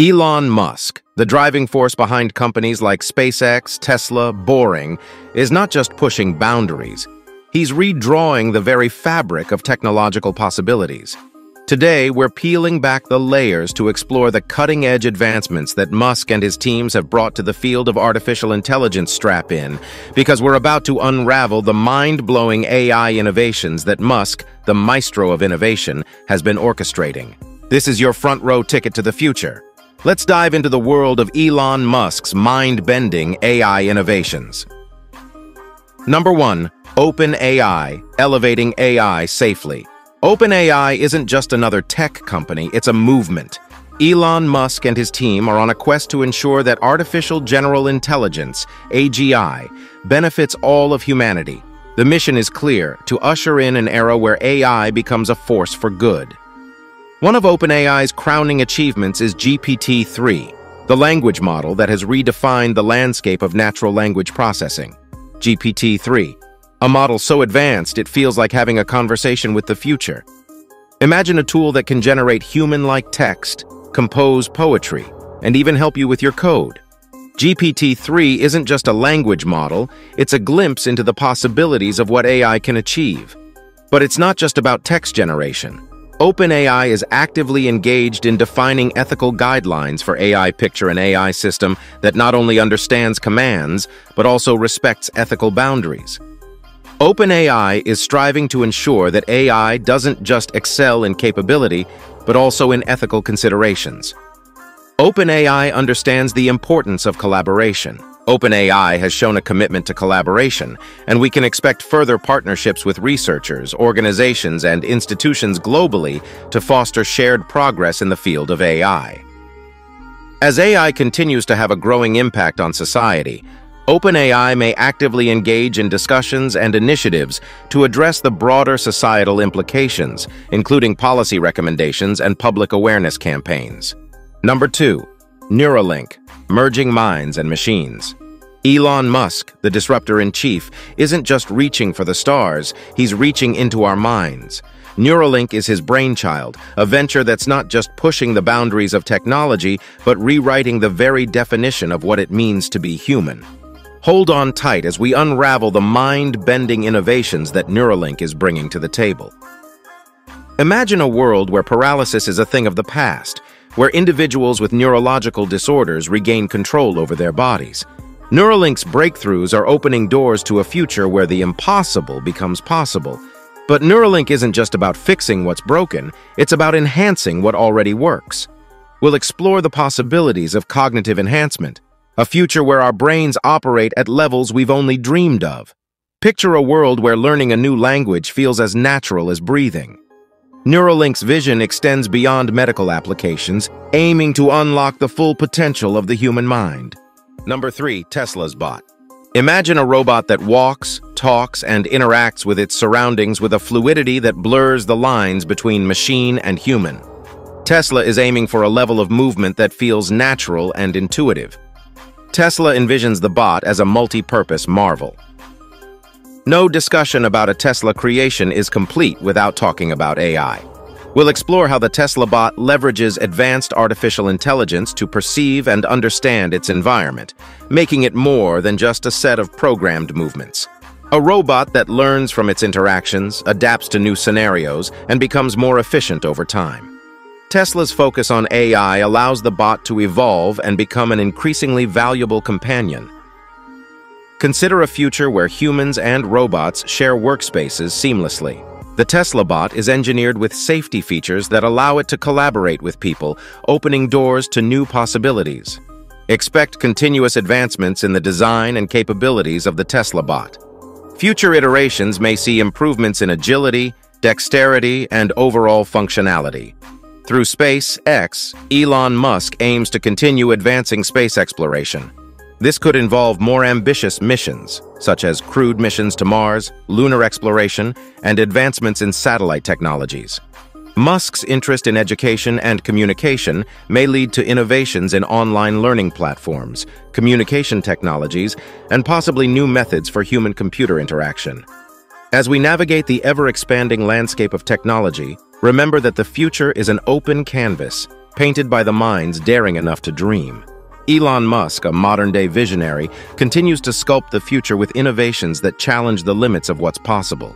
Elon Musk, the driving force behind companies like SpaceX, Tesla, Boring, is not just pushing boundaries. He's redrawing the very fabric of technological possibilities. Today, we're peeling back the layers to explore the cutting-edge advancements that Musk and his teams have brought to the field of artificial intelligence. Strap in, because we're about to unravel the mind-blowing AI innovations that Musk, the maestro of innovation, has been orchestrating. This is your front-row ticket to the future. Let's dive into the world of Elon Musk's mind-bending AI innovations. Number 1. OpenAI, elevating AI safely. OpenAI isn't just another tech company, it's a movement. Elon Musk and his team are on a quest to ensure that Artificial General Intelligence, AGI, benefits all of humanity. The mission is clear: to usher in an era where AI becomes a force for good. One of OpenAI's crowning achievements is GPT-3, the language model that has redefined the landscape of natural language processing. GPT-3, a model so advanced it feels like having a conversation with the future. Imagine a tool that can generate human-like text, compose poetry, and even help you with your code. GPT-3 isn't just a language model, it's a glimpse into the possibilities of what AI can achieve. But it's not just about text generation. OpenAI is actively engaged in defining ethical guidelines for AI. Picture an AI system that not only understands commands, but also respects ethical boundaries. OpenAI is striving to ensure that AI doesn't just excel in capability, but also in ethical considerations. OpenAI understands the importance of collaboration. OpenAI has shown a commitment to collaboration, and we can expect further partnerships with researchers, organizations, and institutions globally to foster shared progress in the field of AI. As AI continues to have a growing impact on society, OpenAI may actively engage in discussions and initiatives to address the broader societal implications, including policy recommendations and public awareness campaigns. Number 2. Neuralink, merging minds and machines. Elon Musk, the disruptor-in-chief, isn't just reaching for the stars, he's reaching into our minds. Neuralink is his brainchild, a venture that's not just pushing the boundaries of technology, but rewriting the very definition of what it means to be human. Hold on tight as we unravel the mind-bending innovations that Neuralink is bringing to the table. Imagine a world where paralysis is a thing of the past, where individuals with neurological disorders regain control over their bodies. Neuralink's breakthroughs are opening doors to a future where the impossible becomes possible. But Neuralink isn't just about fixing what's broken, it's about enhancing what already works. We'll explore the possibilities of cognitive enhancement, a future where our brains operate at levels we've only dreamed of. Picture a world where learning a new language feels as natural as breathing. Neuralink's vision extends beyond medical applications, aiming to unlock the full potential of the human mind. Number 3. Tesla's bot. Imagine a robot that walks, talks, and interacts with its surroundings with a fluidity that blurs the lines between machine and human. Tesla is aiming for a level of movement that feels natural and intuitive. Tesla envisions the bot as a multi-purpose marvel. No discussion about a Tesla creation is complete without talking about AI. We'll explore how the TeslaBot leverages advanced artificial intelligence to perceive and understand its environment, making it more than just a set of programmed movements. A robot that learns from its interactions, adapts to new scenarios, and becomes more efficient over time. Tesla's focus on AI allows the bot to evolve and become an increasingly valuable companion. Consider a future where humans and robots share workspaces seamlessly. The TeslaBot is engineered with safety features that allow it to collaborate with people, opening doors to new possibilities. Expect continuous advancements in the design and capabilities of the TeslaBot. Future iterations may see improvements in agility, dexterity, and overall functionality. Through SpaceX, Elon Musk aims to continue advancing space exploration. This could involve more ambitious missions, such as crewed missions to Mars, lunar exploration, and advancements in satellite technologies. Musk's interest in education and communication may lead to innovations in online learning platforms, communication technologies, and possibly new methods for human-computer interaction. As we navigate the ever-expanding landscape of technology, remember that the future is an open canvas, painted by the minds daring enough to dream. Elon Musk, a modern-day visionary, continues to sculpt the future with innovations that challenge the limits of what's possible.